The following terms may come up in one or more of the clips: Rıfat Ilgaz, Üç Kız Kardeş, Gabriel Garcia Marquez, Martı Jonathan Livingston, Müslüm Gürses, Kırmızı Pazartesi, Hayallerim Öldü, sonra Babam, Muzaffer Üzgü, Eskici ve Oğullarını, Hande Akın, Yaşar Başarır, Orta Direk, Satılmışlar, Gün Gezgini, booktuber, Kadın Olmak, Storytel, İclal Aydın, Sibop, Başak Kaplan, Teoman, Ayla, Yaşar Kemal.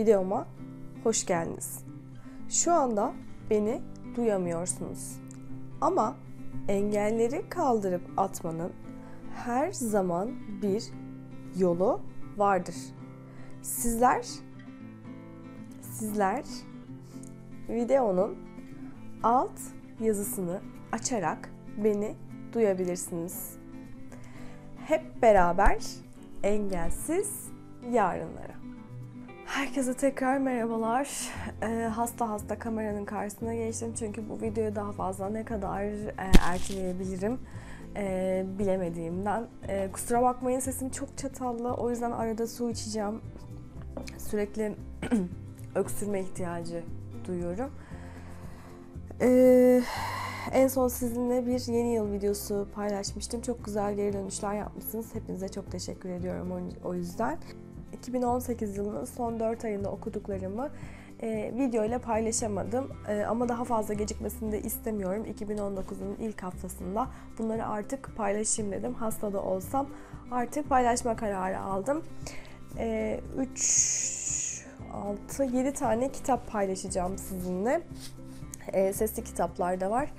videoma hoş geldiniz. Şu anda beni duyamıyorsunuz. Ama engelleri kaldırıp atmanın her zaman bir yolu vardır. Sizler videonun alt yazısını açarak beni duyabilirsiniz. Hep beraber engelsiz yarınlara. Herkese tekrar merhabalar. Hasta kameranın karşısına geçtim çünkü bu videoyu daha fazla ne kadar erteleyebilirim bilemediğimden. Kusura bakmayın, sesim çok çatallı, o yüzden arada su içeceğim. Sürekli öksürme ihtiyacı duyuyorum. En son sizinle bir yeni yıl videosu paylaşmıştım. Çok güzel geri dönüşler yapmışsınız. Hepinize çok teşekkür ediyorum o yüzden. 2018 yılının son 4 ayında okuduklarımı video ile paylaşamadım. Ama daha fazla gecikmesini de istemiyorum. 2019'un ilk haftasında bunları artık paylaşayım dedim. Hasta da olsam artık paylaşma kararı aldım. 7 tane kitap paylaşacağım sizinle. Sesli kitaplar da var.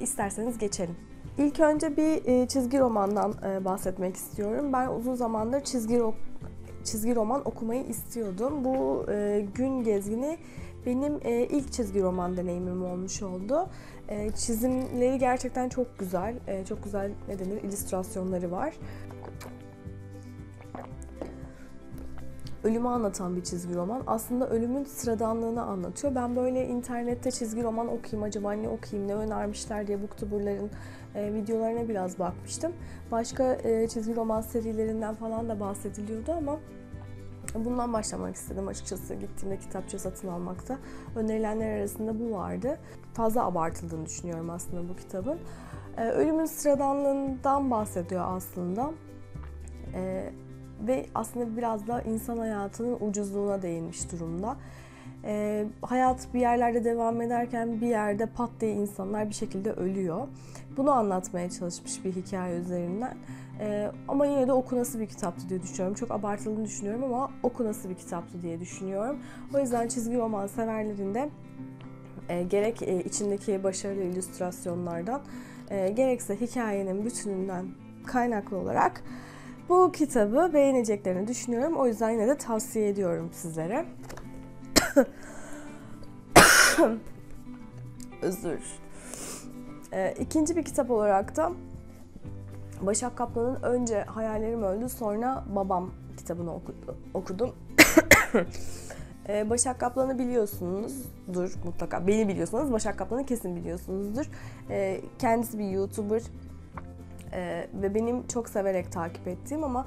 İsterseniz geçelim. İlk önce bir çizgi romandan bahsetmek istiyorum. Ben uzun zamandır çizgi roman okumayı istiyordum. Bu Gün Gezgini benim ilk çizgi roman deneyimim olmuş oldu. Çizimleri gerçekten çok güzel. Çok güzel, ne denir, illüstrasyonları var. Ölümü anlatan bir çizgi roman. Aslında ölümün sıradanlığını anlatıyor. Ben böyle internette çizgi roman okuyayım, acaba ne okuyayım, ne önermişler diye booktuberların videolarına biraz bakmıştım. Başka çizgi roman serilerinden falan da bahsediliyordu ama bundan başlamak istedim açıkçası. Gittiğimde kitapçı satın almakta önerilenler arasında bu vardı. Fazla abartıldığını düşünüyorum aslında bu kitabın. Ölümün sıradanlığından bahsediyor aslında. Ve aslında biraz da insan hayatının ucuzluğuna değinmiş durumda. Hayat bir yerlerde devam ederken bir yerde pat diye insanlar bir şekilde ölüyor. Bunu anlatmaya çalışmış bir hikaye üzerinden. Ama yine de okunası bir kitaptı diye düşünüyorum. Çok abartıldığını düşünüyorum ama okunası bir kitaptı diye düşünüyorum. O yüzden çizgi roman severlerinde gerek içindeki başarılı illüstrasyonlardan gerekse hikayenin bütününden kaynaklı olarak bu kitabı beğeneceklerini düşünüyorum. O yüzden yine de tavsiye ediyorum sizlere. Özür. İkinci bir kitap olarak da Başak Kaplan'ın önce Hayallerim Öldü, sonra Babam kitabını okudum. Başak Kaplan'ı biliyorsunuzdur mutlaka. Beni biliyorsanız Başak Kaplan'ı kesin biliyorsunuzdur. Kendisi bir YouTuber. Ve benim çok severek takip ettiğim ama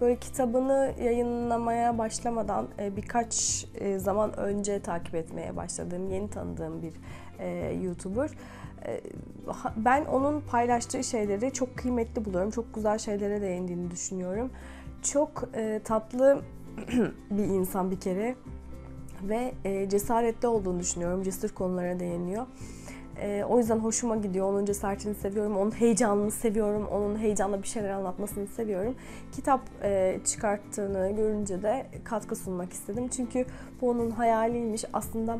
böyle kitabını yayınlamaya başlamadan birkaç zaman önce takip etmeye başladığım, yeni tanıdığım bir YouTuber. Ben onun paylaştığı şeyleri çok kıymetli buluyorum. Çok güzel şeylere değindiğini düşünüyorum. Çok tatlı bir insan bir kere ve cesaretli olduğunu düşünüyorum. Cesur konulara değiniyor. O yüzden hoşuma gidiyor. Onun cesaretini seviyorum, onun heyecanını seviyorum, onun heyecanla bir şeyler anlatmasını seviyorum. Kitap çıkarttığını görünce de katkı sunmak istedim. Çünkü bu onun hayaliymiş. Aslında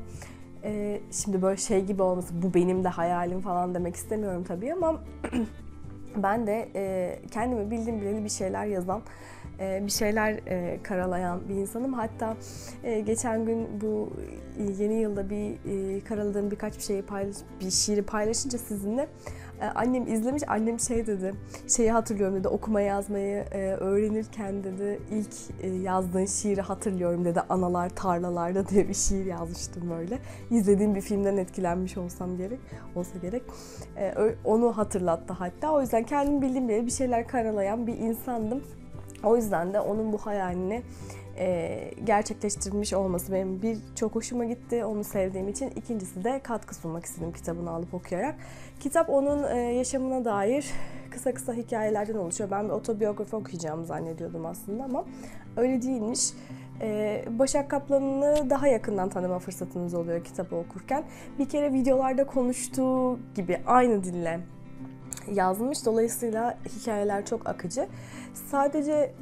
şimdi böyle şey gibi olması, bu benim de hayalim falan demek istemiyorum tabii ama ben de kendimi bildiğim bileli bir şeyler yazan, bir şeyler karalayan bir insanım. Hatta geçen gün bu yeni yılda karaladığım birkaç bir şiiri paylaşınca sizinle annem izlemiş. Annem şey dedi, şeyi hatırlıyorum dedi, okuma yazmayı öğrenirken dedi ilk yazdığın şiiri hatırlıyorum dedi, analar tarlalarda diye bir şiir yazmıştım böyle. İzlediğim bir filmden etkilenmiş olsa gerek. Onu hatırlattı hatta. O yüzden kendim bildiğim bir şeyler karalayan bir insandım. O yüzden de onun bu hayalini gerçekleştirmiş olması benim çok hoşuma gitti. Onu sevdiğim için. İkincisi de katkı sunmak istedim kitabını alıp okuyarak. Kitap onun yaşamına dair kısa hikayelerden oluşuyor. Ben bir otobiyografi okuyacağımı zannediyordum aslında ama öyle değilmiş. Başak Kaplan'ı daha yakından tanıma fırsatınız oluyor kitabı okurken. Bir kere videolarda konuştuğu gibi aynı dille yazmış. Dolayısıyla hikayeler çok akıcı. Sadece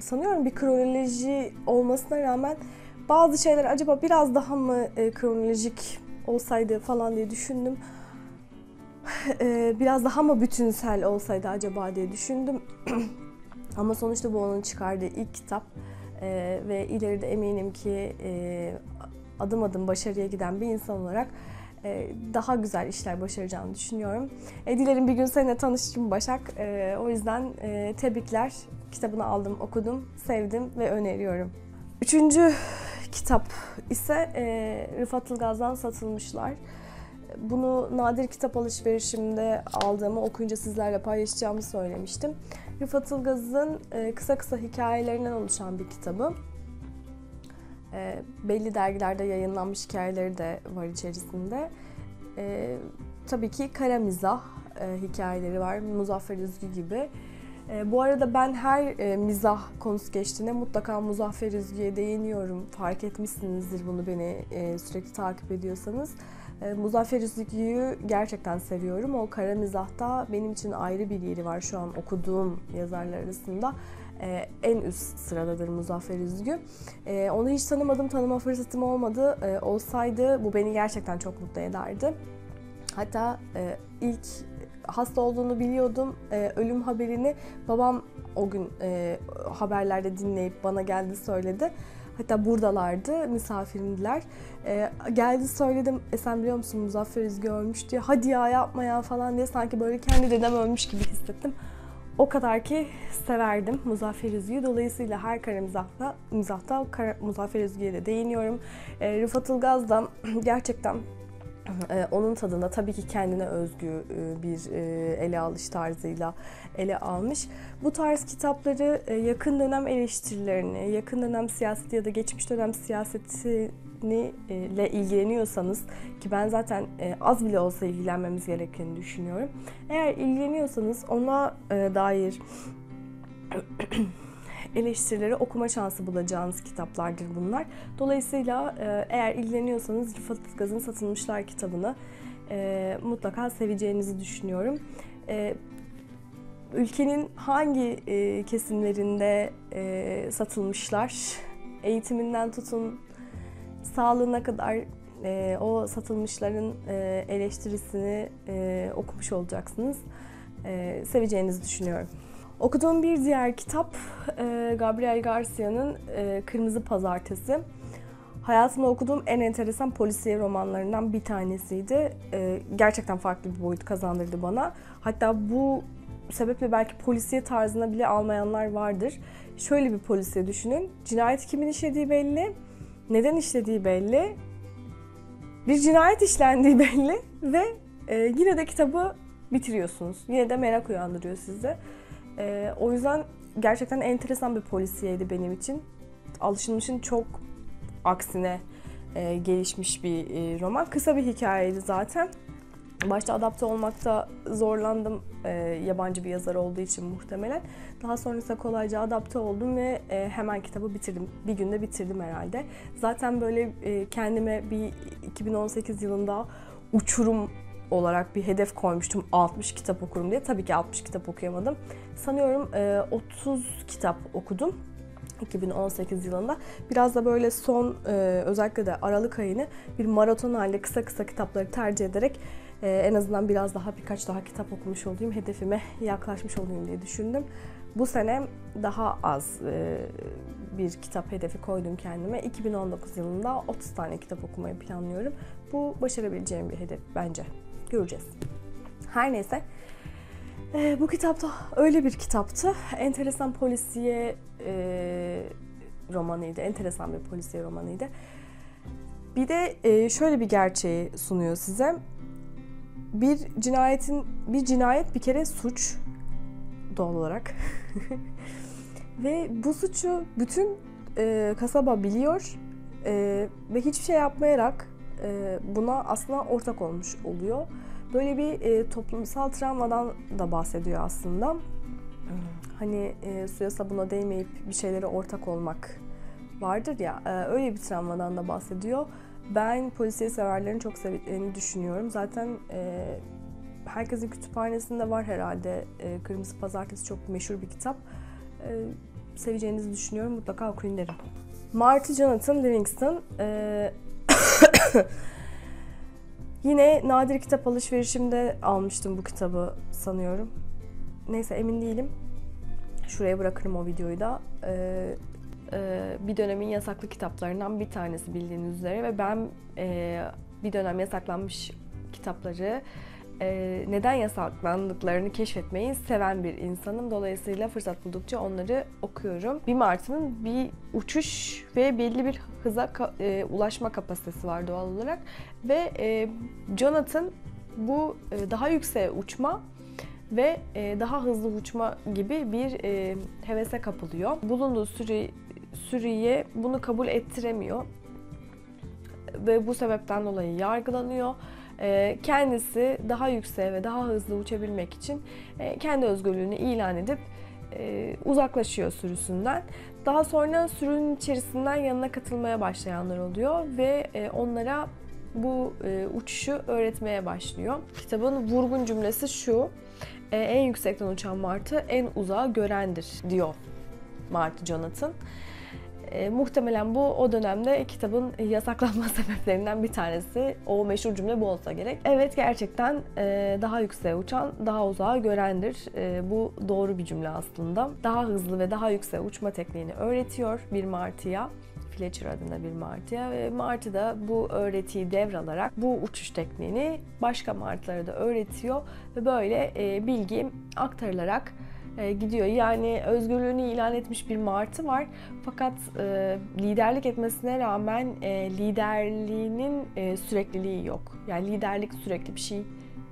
sanıyorum bir kronoloji olmasına rağmen Bazı şeyler acaba biraz daha mı kronolojik olsaydı falan diye düşündüm. Biraz daha mı bütünsel olsaydı acaba diye düşündüm. Ama sonuçta bu onun çıkardığı ilk kitap. Ve ileride eminim ki adım adım başarıya giden bir insan olarak daha güzel işler başaracağını düşünüyorum. Dilerim bir gün seninle tanışacağım Başak. O yüzden tebrikler. Kitabını aldım, okudum, sevdim ve öneriyorum. Üçüncü kitap ise Rıfat Ilgaz'dan Satılmışlar. Bunu nadir kitap alışverişimde aldığımı, okuyunca sizlerle paylaşacağımı söylemiştim. Rıfat Ilgaz'ın kısa kısa hikayelerinden oluşan bir kitabı. Belli dergilerde yayınlanmış hikayeleri de var içerisinde. Tabii ki kara mizah hikayeleri var, Muzaffer Üzgü gibi. Bu arada ben her mizah konusu geçtiğinde mutlaka Muzaffer Üzgü'ye değiniyorum. Fark etmişsinizdir bunu, beni sürekli takip ediyorsanız. Muzaffer Üzgü'yü gerçekten seviyorum. O kara mizahta benim için ayrı bir yeri var şu an okuduğum yazarlar arasında. En üst sıradadır Muzaffer Üzgü. Onu hiç tanımadım, tanıma fırsatım olmadı. Olsaydı bu beni gerçekten çok mutlu ederdi. Hatta ilk hasta olduğunu biliyordum. Ölüm haberini babam o gün haberlerde dinleyip bana geldi, söyledi. Hatta buradalardı, misafirimdiler. Geldi, söyledim, sen biliyor musun Muzaffer Üzgü ölmüş diye. Hadi ya, yapma ya falan diye, sanki böyle kendi dedem ölmüş gibi hissettim. O kadar ki severdim Muzaffer Üzgü'yü. Dolayısıyla her kara mizahta Muzaffer Üzgü'ye de değiniyorum. Rıfat Ilgaz da gerçekten onun tadında, tabii ki kendine özgü bir ele alış tarzıyla ele almış. Bu tarz kitapları yakın dönem eleştirilerini, yakın dönem siyaseti ya da geçmiş dönem siyasetine ilgileniyorsanız, ki ben zaten az bile olsa ilgilenmemiz gerektiğini düşünüyorum. Eğer ilgileniyorsanız ona dair eleştirileri okuma şansı bulacağınız kitaplardır bunlar. Dolayısıyla eğer ilgileniyorsanız Rıfat Ilgaz'ın Satılmışlar kitabını mutlaka seveceğinizi düşünüyorum. Ülkenin hangi kesimlerinde satılmışlar, eğitiminden tutun sağlığına kadar o satılmışların eleştirisini okumuş olacaksınız. Seveceğinizi düşünüyorum. Okuduğum bir diğer kitap Gabriel Garcia'nın Kırmızı Pazartesi. Hayatımda okuduğum en enteresan polisiye romanlarından bir tanesiydi. Gerçekten farklı bir boyut kazandırdı bana. Hatta bu sebeple belki polisiye tarzına bile almayanlar vardır. Şöyle bir polisiye düşünün. Cinayeti kimin işlediği belli, neden işlediği belli, bir cinayet işlendiği belli ve yine de kitabı bitiriyorsunuz. Yine de merak uyandırıyor sizde. O yüzden gerçekten enteresan bir polisiyeydi benim için. Alışılmışın çok aksine gelişmiş bir roman. Kısa bir hikayeydi zaten. Başta adapte olmakta zorlandım, yabancı bir yazar olduğu için muhtemelen. Daha sonrasında kolayca adapte oldum ve hemen kitabı bitirdim. Bir günde bitirdim herhalde. Zaten böyle kendime bir 2018 yılında uçurum olarak bir hedef koymuştum, 60 kitap okurum diye. Tabii ki 60 kitap okuyamadım. Sanıyorum 30 kitap okudum 2018 yılında. Biraz da böyle son, özellikle de Aralık ayını bir maraton halinde kısa kısa kitapları tercih ederek en azından birkaç daha kitap okumuş olayım, hedefime yaklaşmış olayım diye düşündüm. Bu sene daha az bir kitap hedefi koydum kendime. 2019 yılında 30 tane kitap okumayı planlıyorum. Bu başarabileceğim bir hedef bence. Göreceğiz. Her neyse, bu kitap da öyle bir kitaptı. Enteresan polisiye romanıydı. Enteresan bir polisiye romanıydı. Bir de şöyle bir gerçeği sunuyor size. Bir cinayet bir kere suç doğal olarak. Ve bu suçu bütün kasaba biliyor ve hiçbir şey yapmayarak buna aslında ortak olmuş oluyor. Böyle bir toplumsal travmadan da bahsediyor aslında. Hani suya sabuna değmeyip bir şeylere ortak olmak vardır ya, öyle bir travmadan da bahsediyor. Ben polisiye severlerin çok sevdiğini düşünüyorum. Zaten herkesin kütüphanesinde var herhalde. Kırmızı Pazartesi çok meşhur bir kitap. Seveceğinizi düşünüyorum. Mutlaka okuyun derim. Martı Jonathan Livingston. Yine nadir kitap alışverişimde almıştım bu kitabı sanıyorum. Neyse, emin değilim. Şuraya bırakırım o videoyu da. Bir dönemin yasaklı kitaplarından bir tanesi bildiğiniz üzere. Ve ben bir dönem yasaklanmış kitapları neden yasaklandıklarını keşfetmeyi seven bir insanım. Dolayısıyla fırsat buldukça onları okuyorum. Bir Martı'nın bir uçuş ve belli bir hıza ulaşma kapasitesi var doğal olarak. Ve Jonathan bu daha yükseğe uçma ve daha hızlı uçma gibi bir hevese kapılıyor. Bulunduğu sürüye bunu kabul ettiremiyor. Ve bu sebepten dolayı yargılanıyor. Kendisi daha yükseğe ve daha hızlı uçabilmek için kendi özgürlüğünü ilan edip uzaklaşıyor sürüsünden. Daha sonra sürünün içerisinden yanına katılmaya başlayanlar oluyor ve onlara bu uçuşu öğretmeye başlıyor. Kitabın vurgun cümlesi şu: en yüksekten uçan martı en uzağa görendir diyor Martı Jonathan. Muhtemelen bu o dönemde kitabın yasaklanma sebeplerinden bir tanesi. O meşhur cümle bu olsa gerek. Evet, gerçekten daha yükseğe uçan daha uzağa görendir. Bu doğru bir cümle aslında. Daha hızlı ve daha yükseğe uçma tekniğini öğretiyor bir martıya. Fletcher adında bir martıya ve martı da bu öğretiyi devralarak bu uçuş tekniğini başka martılara da öğretiyor ve böyle bilgi aktarılarak gidiyor. Yani özgürlüğünü ilan etmiş bir martı var. Fakat liderlik etmesine rağmen liderliğinin sürekliliği yok. Yani liderlik sürekli bir şey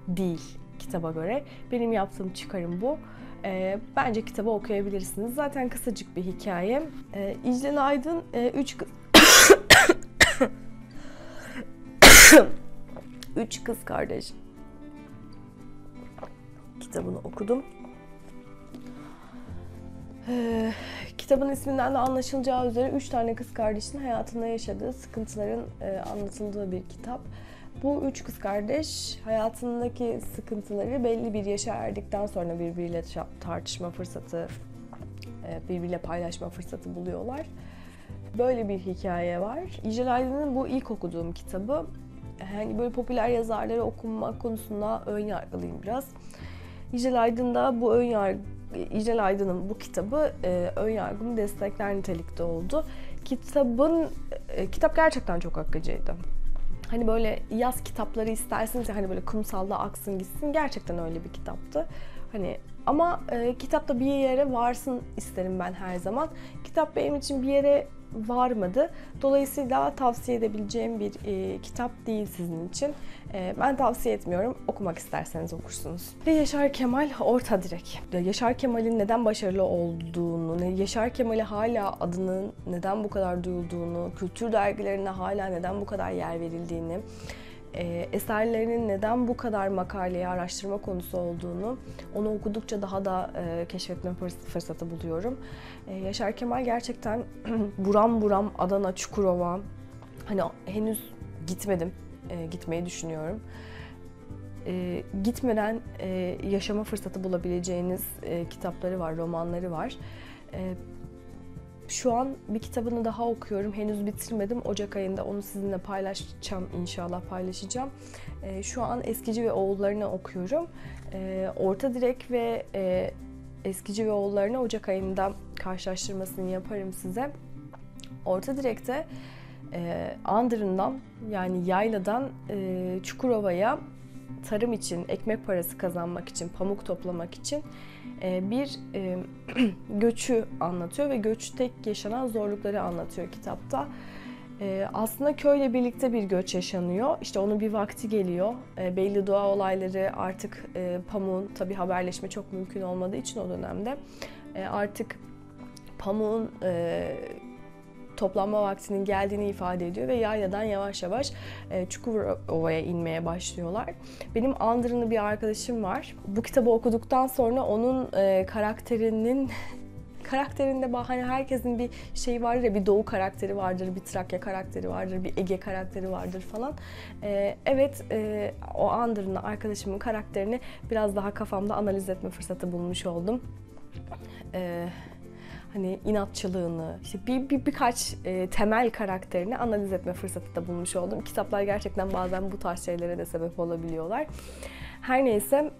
değil kitaba göre. Benim yaptığım çıkarım bu. Bence kitabı okuyabilirsiniz. Zaten kısacık bir hikaye. İclal Aydın 3 kız kardeş kitabını okudum. Kitabın isminden de anlaşılacağı üzere 3 tane kız kardeşin hayatında yaşadığı sıkıntıların anlatıldığı bir kitap. Bu 3 kız kardeş hayatındaki sıkıntıları belli bir yaşa erdikten sonra birbiriyle tartışma fırsatı, birbiriyle paylaşma fırsatı buluyorlar. Böyle bir hikaye var. İclal Aydın'ın bu ilk okuduğum kitabı. Yani böyle popüler yazarları okumak konusunda önyargılıyım biraz. İclal Aydın'ın bu kitabı önyargımı destekler nitelikte oldu. Kitap gerçekten çok akıcıydı. Hani böyle yaz kitapları istersiniz ya, hani böyle kumsalda aksın gitsin, gerçekten öyle bir kitaptı. Hani ama kitapta bir yere varsın isterim ben her zaman. Kitap benim için bir yere varmadı. Dolayısıyla tavsiye edebileceğim bir kitap değil sizin için. Ben tavsiye etmiyorum. Okumak isterseniz okursunuz. Ve Yaşar Kemal, Orta Direk. Yaşar Kemal'in neden başarılı olduğunu, Yaşar Kemal'e hala adının neden bu kadar duyulduğunu, kültür dergilerine hala neden bu kadar yer verildiğini, eserlerinin neden bu kadar makaleye araştırma konusu olduğunu, onu okudukça daha da keşfetme fırsatı buluyorum. Yaşar Kemal gerçekten buram buram Adana, Çukurova, hani henüz gitmedim, gitmeyi düşünüyorum. Gitmeden yaşama fırsatı bulabileceğiniz kitapları var, romanları var. Şu an bir kitabını daha okuyorum. Henüz bitirmedim. Ocak ayında onu sizinle paylaşacağım. İnşallah paylaşacağım. Şu an Eskici ve Oğullarını okuyorum. Orta Direk ve Eskici ve Oğullarını Ocak ayında karşılaştırmasını yaparım size. Orta Direk'te Andırın'dan, yani Yayla'dan Çukurova'ya tarım için, ekmek parası kazanmak için, pamuk toplamak için bir göçü anlatıyor ve göçte yaşanan zorlukları anlatıyor kitapta. Aslında köyle birlikte bir göç yaşanıyor. İşte onun bir vakti geliyor. Belli doğa olayları artık pamuğun, tabii haberleşme çok mümkün olmadığı için o dönemde artık pamuğun toplanma vaktinin geldiğini ifade ediyor ve yayladan yavaş yavaş Çukurova'ya inmeye başlıyorlar. Benim Andırın'lı bir arkadaşım var. Bu kitabı okuduktan sonra onun karakterinde hani herkesin bir şeyi vardır ya, bir Doğu karakteri vardır, bir Trakya karakteri vardır, bir Ege karakteri vardır falan. Evet, o Andırın'lı arkadaşımın karakterini biraz daha kafamda analiz etme fırsatı bulmuş oldum. hani inatçılığını, işte birkaç temel karakterini analiz etme fırsatı da bulmuş oldum. Kitaplar gerçekten bazen bu tarz şeylere de sebep olabiliyorlar. Her neyse,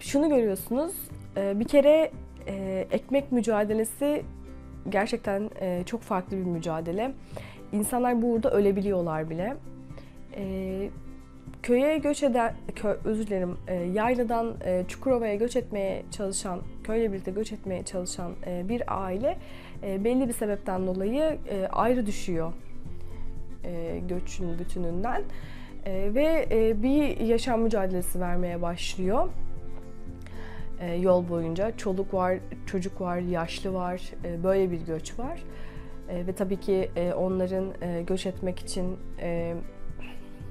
şunu görüyorsunuz, bir kere ekmek mücadelesi gerçekten çok farklı bir mücadele. İnsanlar burada ölebiliyorlar bile. Köye göç eden, yayladan Çukurova'ya göç etmeye çalışan, köyle birlikte göç etmeye çalışan bir aile belli bir sebepten dolayı ayrı düşüyor göçün bütününden ve bir yaşam mücadelesi vermeye başlıyor. Yol boyunca çoluk var, çocuk var, yaşlı var, böyle bir göç var ve tabii ki onların göç etmek için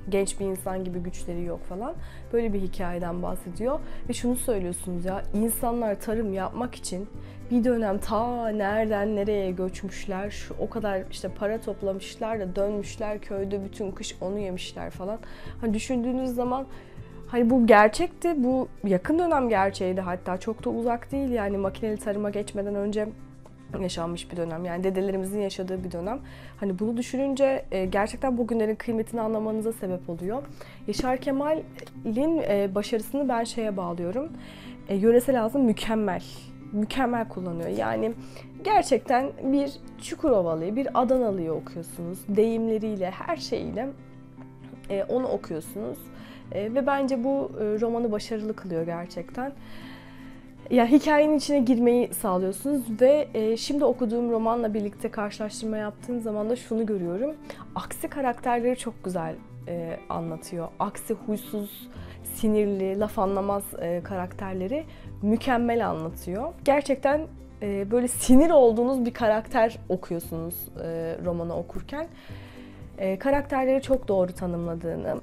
genç bir insan gibi güçleri yok falan. Böyle bir hikayeden bahsediyor. Ve şunu söylüyorsunuz ya, insanlar tarım yapmak için bir dönem ta nereden nereye göçmüşler, şu o kadar işte para toplamışlar da dönmüşler, köyde bütün kış onu yemişler falan. Hani düşündüğünüz zaman hani bu gerçekti, bu yakın dönem gerçeğiydi, hatta çok da uzak değil yani, makineli tarıma geçmeden önce yaşanmış bir dönem. Yani dedelerimizin yaşadığı bir dönem. Hani bunu düşününce gerçekten bugünlerin kıymetini anlamanıza sebep oluyor. Yaşar Kemal'in başarısını ben şeye bağlıyorum. Yöresel ağzını mükemmel kullanıyor. Yani gerçekten bir Çukurovalı'yı, bir Adanalı'yı okuyorsunuz. Deyimleriyle, her şeyiyle onu okuyorsunuz. Ve bence bu romanı başarılı kılıyor gerçekten. Yani hikayenin içine girmeyi sağlıyorsunuz ve şimdi okuduğum romanla birlikte karşılaştırma yaptığım zaman da şunu görüyorum. Aksi karakterleri çok güzel anlatıyor. Aksi, huysuz, sinirli, laf anlamaz karakterleri mükemmel anlatıyor. Gerçekten böyle sinir olduğunuz bir karakter okuyorsunuz romanı okurken. Karakterleri çok doğru tanımladığını,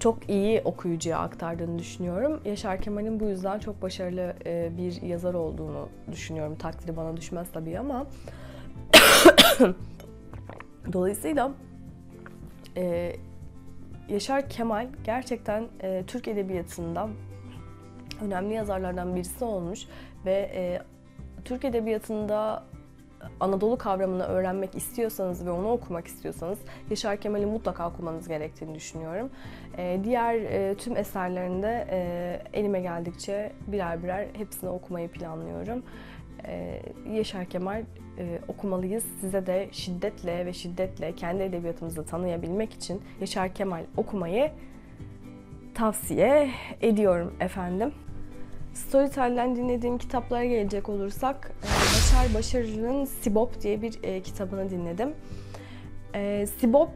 çok iyi okuyucuya aktardığını düşünüyorum. Yaşar Kemal'in bu yüzden çok başarılı bir yazar olduğunu düşünüyorum. Takdiri bana düşmez tabii ama dolayısıyla Yaşar Kemal gerçekten Türk edebiyatında önemli yazarlardan birisi olmuş ve Türk edebiyatında Anadolu kavramını öğrenmek istiyorsanız ve onu okumak istiyorsanız Yaşar Kemal'i mutlaka okumanız gerektiğini düşünüyorum. Diğer tüm eserlerinde elime geldikçe birer birer hepsini okumayı planlıyorum. Yaşar Kemal okumalıyız. Size de şiddetle kendi edebiyatımızı tanıyabilmek için Yaşar Kemal okumayı tavsiye ediyorum efendim. Storytel'den dinlediğim kitaplara gelecek olursak Yaşar Başarır'ın Sibop diye bir kitabını dinledim. Sibop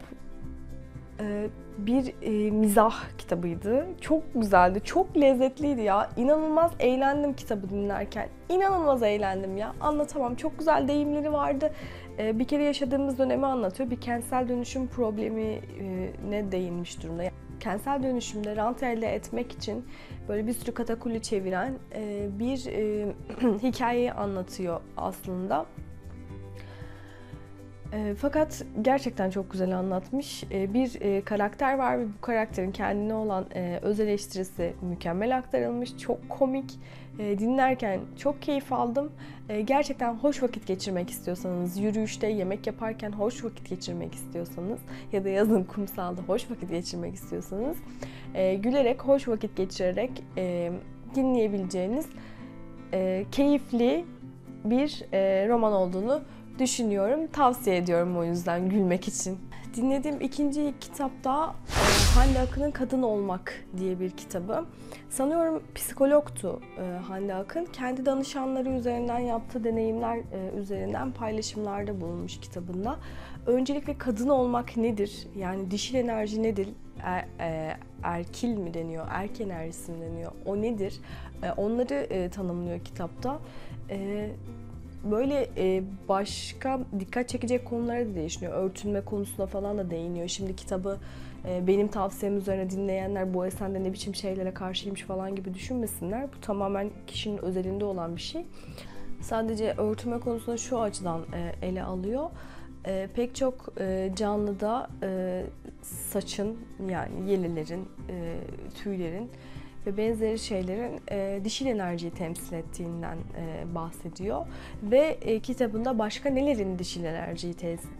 bir mizah kitabıydı. Çok güzeldi, çok lezzetliydi ya. İnanılmaz eğlendim kitabı dinlerken. İnanılmaz eğlendim ya. Anlatamam. Çok güzel deyimleri vardı. Bir kere yaşadığımız dönemi anlatıyor. Bir kentsel dönüşüm problemine değinmiş durumda. Kentsel dönüşümde rant elde etmek için böyle bir sürü katakulli çeviren bir hikayeyi anlatıyor aslında. Fakat gerçekten çok güzel anlatmış. Bir karakter var ve bu karakterin kendine olan öz eleştirisi mükemmel aktarılmış. Çok komik. Dinlerken çok keyif aldım. Gerçekten hoş vakit geçirmek istiyorsanız, yürüyüşte, yemek yaparken hoş vakit geçirmek istiyorsanız ya da yazın kumsalda hoş vakit geçirmek istiyorsanız gülerek, hoş vakit geçirerek dinleyebileceğiniz keyifli bir roman olduğunu düşünüyorum. Tavsiye ediyorum o yüzden, gülmek için. Dinlediğim ikinci kitapta Hande Akın'ın Kadın Olmak diye bir kitabı. Sanıyorum psikologtu Hande Akın. Kendi danışanları üzerinden yaptığı deneyimler üzerinden paylaşımlarda bulunmuş kitabında. Öncelikle kadın olmak nedir? Yani dişil enerji nedir? Erkil mi deniyor? Erk enerjisi mi deniyor? O nedir? Onları tanımlıyor kitapta. Böyle başka dikkat çekecek konulara da değiniyor. Örtünme konusuna falan da değiniyor. Şimdi kitabı benim tavsiyem üzerine dinleyenler bu eserde ne biçim şeylere karşıymış falan gibi düşünmesinler. Bu tamamen kişinin özelinde olan bir şey. Sadece örtünme konusunda şu açıdan ele alıyor. Pek çok canlıda saçın, yani yelelerin, tüylerin ve benzeri şeylerin dişil enerjiyi temsil ettiğinden bahsediyor. Ve kitabında başka nelerin dişil enerjiyi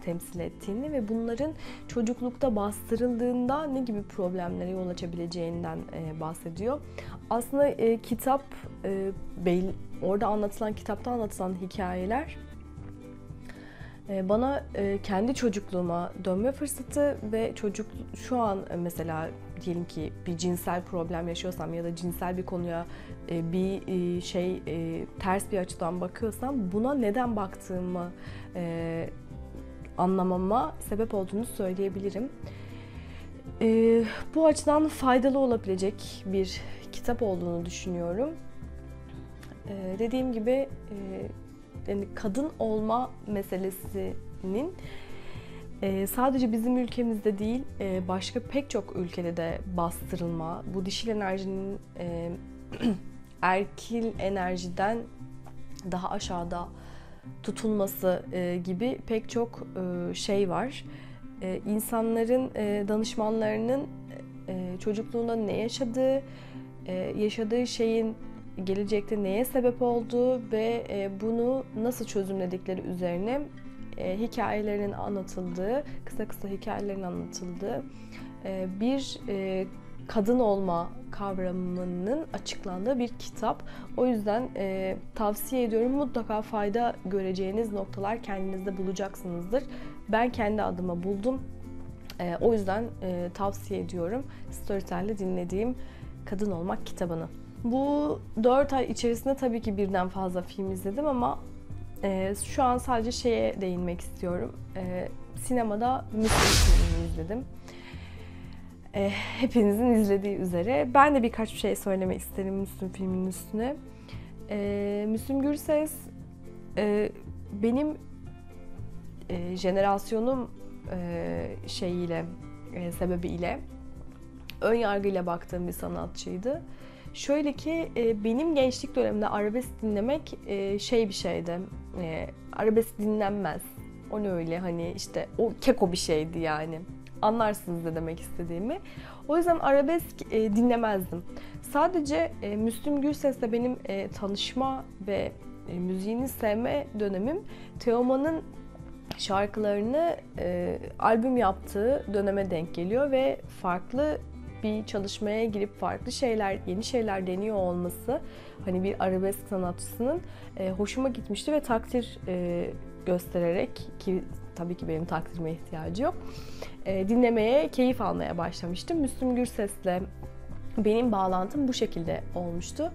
temsil ettiğini ve bunların çocuklukta bastırıldığında ne gibi problemlere yol açabileceğinden bahsediyor. Aslında kitap, orada anlatılan, kitapta anlatılan hikayeler bana kendi çocukluğuma dönme fırsatı ve şu an mesela diyelim ki bir cinsel problem yaşıyorsam ya da cinsel bir konuya bir şey ters bir açıdan bakıyorsam buna neden baktığımı anlamama sebep olduğunu söyleyebilirim. Bu açıdan faydalı olabilecek bir kitap olduğunu düşünüyorum. Dediğim gibi yani kadın olma meselesinin sadece bizim ülkemizde değil, başka pek çok ülkede de bastırılma, bu dişil enerjinin erkil enerjiden daha aşağıda tutulması gibi pek çok şey var. İnsanların, danışmanlarının çocukluğunda ne yaşadığı, yaşadığı şeyin gelecekte neye sebep olduğu ve bunu nasıl çözümledikleri üzerine hikayelerin anlatıldığı, kısa kısa hikayelerin anlatıldığı bir kadın olma kavramının açıklandığı bir kitap. O yüzden tavsiye ediyorum. Mutlaka fayda göreceğiniz noktalar kendinizde bulacaksınızdır. Ben kendi adıma buldum. O yüzden tavsiye ediyorum Storytel'de dinlediğim Kadın Olmak kitabını. Bu 4 ay içerisinde tabii ki birden fazla film izledim ama şu an sadece şeye değinmek istiyorum. Sinemada Müslüm filmini izledim. Hepinizin izlediği üzere. Ben de birkaç şey söylemek isterim Müslüm filminin üstüne. Müslüm Gürses benim jenerasyonum şeyiyle, sebebiyle ön yargıyla baktığım bir sanatçıydı. Şöyle ki benim gençlik döneminde arabesk dinlemek şey bir şeydi, arabesk dinlenmez, o ne öyle, hani işte o keko bir şeydi yani, anlarsınız da demek istediğimi. O yüzden arabesk dinlemezdim. Sadece Müslüm Gürses'le benim tanışma ve müziğini sevme dönemim Teoman'ın şarkılarını albüm yaptığı döneme denk geliyor ve farklı bir çalışmaya girip farklı şeyler, yeni şeyler deniyor olması, hani bir arabesk sanatçısının hoşuma gitmişti ve takdir göstererek, ki tabii ki benim takdirime ihtiyacı yok, dinlemeye, keyif almaya başlamıştım. Müslüm Gürses'le benim bağlantım bu şekilde olmuştu.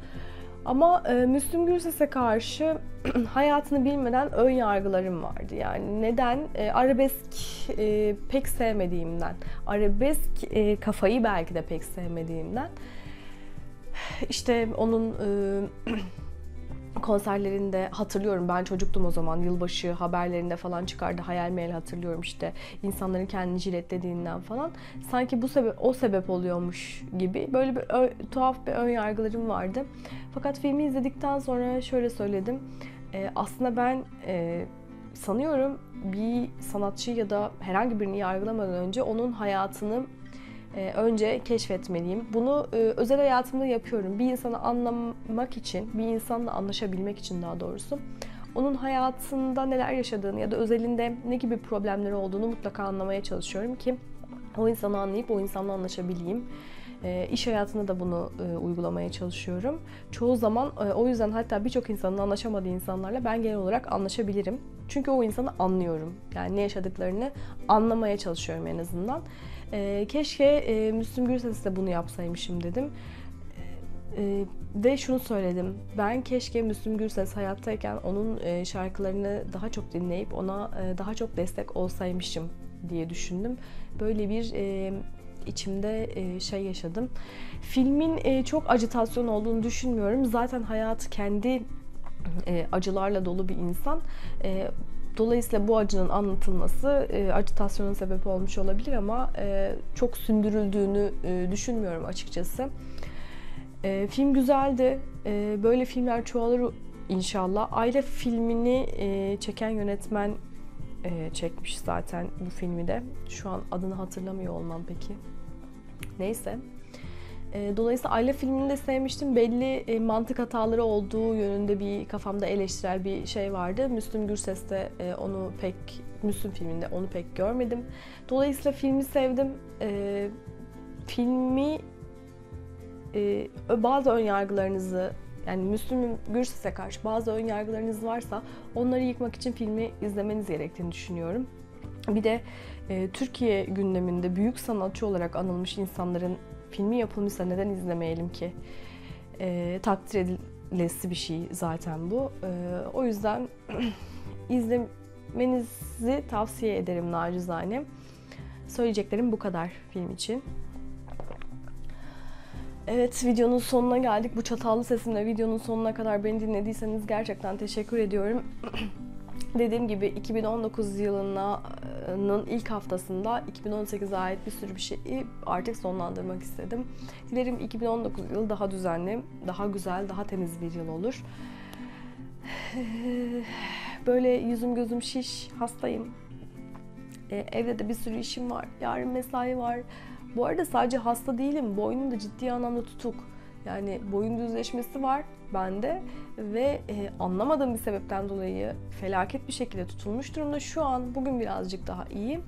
Ama Müslüm Gürses'e karşı hayatını bilmeden ön yargılarım vardı. Yani neden? Arabesk pek sevmediğimden, arabesk kafayı belki de pek sevmediğimden. İşte onun konserlerinde hatırlıyorum, ben çocuktum o zaman, yılbaşı haberlerinde falan çıkardı, hayal meyal hatırlıyorum işte, insanların kendini jiletlediğinden falan. Sanki bu sebep, o sebep oluyormuş gibi böyle bir tuhaf bir önyargılarım vardı. Fakat filmi izledikten sonra şöyle söyledim, aslında ben sanıyorum bir sanatçı ya da herhangi birini yargılamadan önce onun hayatını önce keşfetmeliyim. Bunu özel hayatımda yapıyorum. Bir insanı anlamak için, bir insanla anlaşabilmek için daha doğrusu, onun hayatında neler yaşadığını ya da özelinde ne gibi problemleri olduğunu mutlaka anlamaya çalışıyorum ki o insanı anlayıp o insanla anlaşabileyim. İş hayatında da bunu uygulamaya çalışıyorum. Çoğu zaman o yüzden hatta birçok insanın anlaşamadığı insanlarla ben genel olarak anlaşabilirim. Çünkü o insanı anlıyorum. Yani ne yaşadıklarını anlamaya çalışıyorum en azından. Keşke Müslüm Gürses'le de bunu yapsaymışım dedim. De şunu söyledim. Ben keşke Müslüm Gürses hayattayken onun şarkılarını daha çok dinleyip ona daha çok destek olsaymışım diye düşündüm. Böyle bir içimde şey yaşadım. Filmin çok ajitasyon olduğunu düşünmüyorum. Zaten hayatı kendi acılarla dolu bir insan. Dolayısıyla bu acının anlatılması ajitasyonun sebebi olmuş olabilir ama çok sündürüldüğünü düşünmüyorum açıkçası. Film güzeldi. Böyle filmler çoğalır inşallah. Ayla filmini çeken yönetmen çekmiş zaten bu filmi de. Şu an adını hatırlamıyor olmam peki. Neyse. Dolayısıyla Ayla filmini de sevmiştim. Belli mantık hataları olduğu yönünde bir kafamda eleştirel bir şey vardı. Müslüm Gürses'te onu pek, Müslüm filminde onu pek görmedim. Dolayısıyla filmi sevdim. Filmi bazı önyargılarınızı, yani Müslüm Gürses'e karşı bazı önyargılarınız varsa onları yıkmak için filmi izlemeniz gerektiğini düşünüyorum. Bir de Türkiye gündeminde büyük sanatçı olarak anılmış insanların filmi yapılmışsa neden izlemeyelim ki? Takdir edilesi bir şey zaten bu. O yüzden izlemenizi tavsiye ederim nacizane. Söyleyeceklerim bu kadar film için. Evet, videonun sonuna geldik. Bu çatallı sesimle videonun sonuna kadar beni dinlediyseniz gerçekten teşekkür ediyorum. Dediğim gibi 2019 yılının ilk haftasında 2018'e ait bir sürü bir şeyi artık sonlandırmak istedim. Dilerim 2019 yılı daha düzenli, daha güzel, daha temiz bir yıl olur. Böyle yüzüm gözüm şiş, hastayım. Evde de bir sürü işim var. Yarın mesai var. Bu arada sadece hasta değilim. Boynum da ciddi anlamda tutuk. Yani boyun düzleşmesi var bende ve anlamadığım bir sebepten dolayı felaket bir şekilde tutulmuş durumda. Şu an bugün birazcık daha iyi.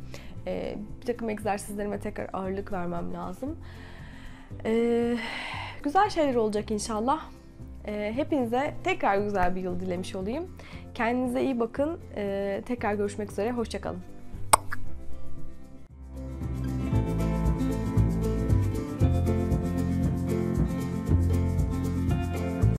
Bir takım egzersizlerime tekrar ağırlık vermem lazım. Güzel şeyler olacak inşallah. Hepinize tekrar güzel bir yıl dilemiş olayım. Kendinize iyi bakın. Tekrar görüşmek üzere. Hoşça kalın.